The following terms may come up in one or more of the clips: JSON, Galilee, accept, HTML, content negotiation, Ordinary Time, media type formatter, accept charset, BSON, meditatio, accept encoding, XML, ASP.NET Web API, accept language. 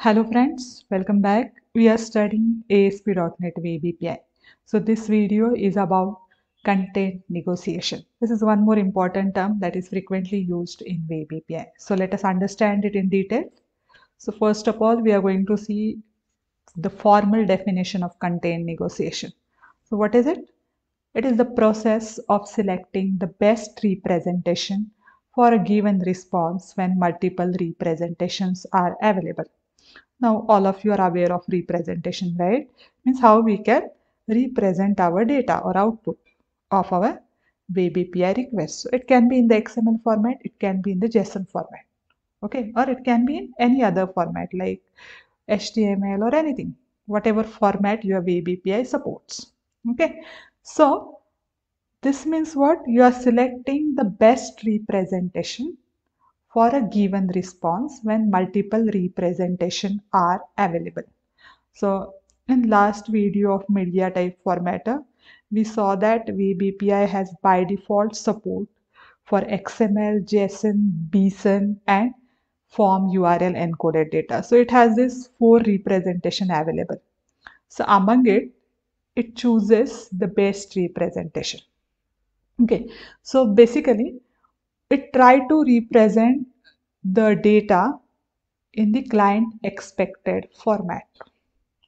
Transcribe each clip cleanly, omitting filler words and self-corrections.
Hello friends, welcome back. We are studying ASP.NET Web API. So this video is about content negotiation. This is one more important term that is frequently used in Web API. So let us understand it in detail. So first of all, we are going to see the formal definition of content negotiation. So what is it? It is the process of selecting the best representation for a given response when multiple representations are available. Now all of you are aware of representation, right? Means how we can represent our data or output of our Web API request. So it can be in the XML format, it can be in the JSON format, okay, or it can be in any other format like HTML or anything, whatever format your Web API supports, okay. So this means what? You are selecting the best representation for a given response when multiple representation are available. So in last video of media type formatter, we saw that Web API has by default support for XML, JSON, BSON and form URL encoded data. So it has this 4 representation available. So among it, it chooses the best representation. Okay, so basically it tries to represent the data in the client expected format.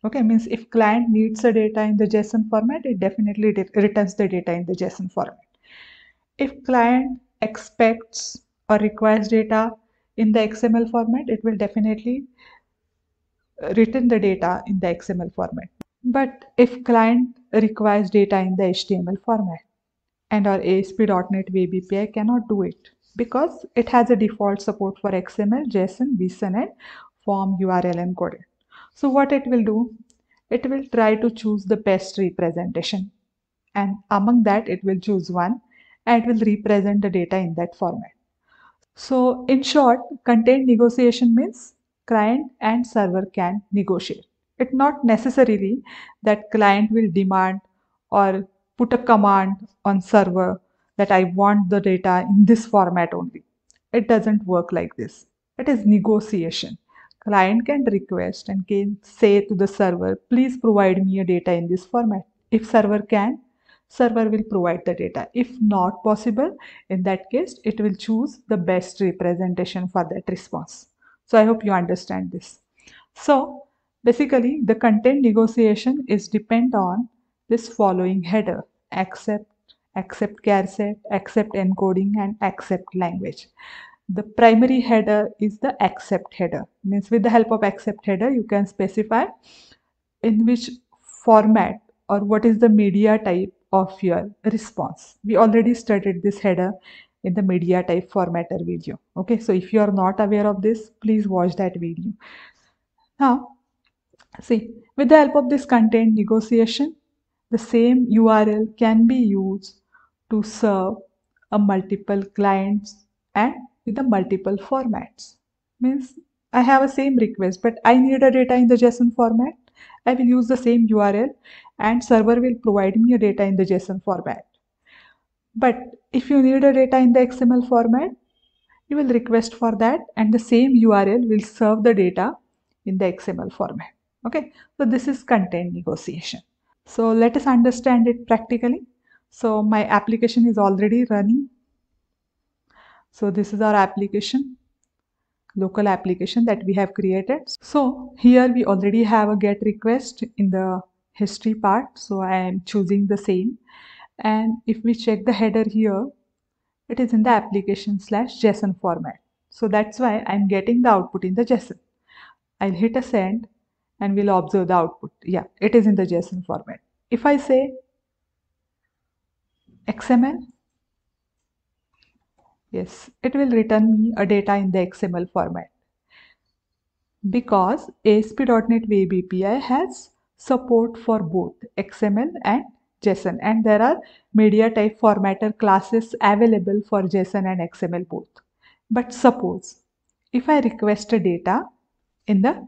Okay, means if client needs the data in the JSON format, it definitely returns the data in the JSON format. If client expects or requires data in the XML format, it will definitely return the data in the XML format. But if client requires data in the HTML format, and our ASP.NET Web API cannot do it because it has a default support for XML, JSON, BSON and form URL encoded. So what it will do? It will try to choose the best representation, and among that it will choose one and it will represent the data in that format. So in short, content negotiation means client and server can negotiate. It's not necessarily that client will demand or put a command on server that I want the data in this format only. It doesn't work like this. It is negotiation. Client can request and can say to the server, please provide me a data in this format. If server can, server will provide the data. If not possible, in that case, it will choose the best representation for that response. So I hope you understand this. So basically, the content negotiation is depend on this following header: accept, accept charset, accept encoding and accept language. The primary header is the accept header. Means with the help of accept header, you can specify in which format or what is the media type of your response. We already studied this header in the media type formatter video. Okay, so if you are not aware of this, please watch that video. Now, see, with the help of this content negotiation, the same URL can be used to serve a multiple clients and with the multiple formats. Means I have a same request, but I need a data in the JSON format. I will use the same URL and server will provide me a data in the JSON format. But if you need a data in the XML format, you will request for that and the same URL will serve the data in the XML format. Okay, so this is content negotiation. So let us understand it practically. So my application is already running. So this is our application, local application that we have created. So here we already have a get request in the history part. So I am choosing the same. And if we check the header here, it is in the application slash JSON format. So that's why I'm getting the output in the JSON. I'll hit a send and we'll observe the output. Yeah, it is in the JSON format. If I say XML, yes, it will return me a data in the XML format because ASP.NET Web API has support for both XML and JSON, and there are media type formatter classes available for JSON and XML both. But suppose if I request a data in the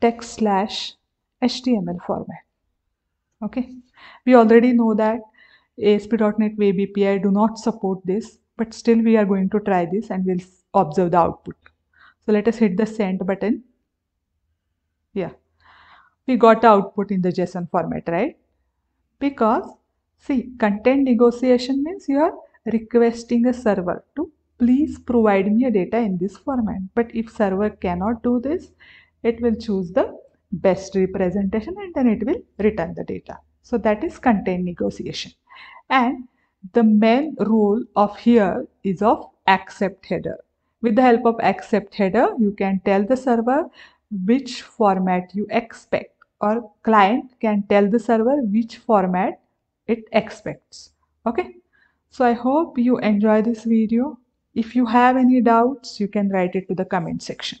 text slash HTML format, okay, we already know that ASP.NET Web API do not support this, but still we are going to try this and we'll observe the output. So let us hit the send button. Yeah, we got the output in the JSON format, right? Because see, content negotiation means you are requesting a server to please provide me a data in this format. But if server cannot do this, it will choose the best representation and then it will return the data. So that is content negotiation. And the main role of here is of accept header. With the help of accept header, you can tell the server which format you expect, or client can tell the server which format it expects. Okay. So I hope you enjoy this video. If you have any doubts, you can write it to the comment section.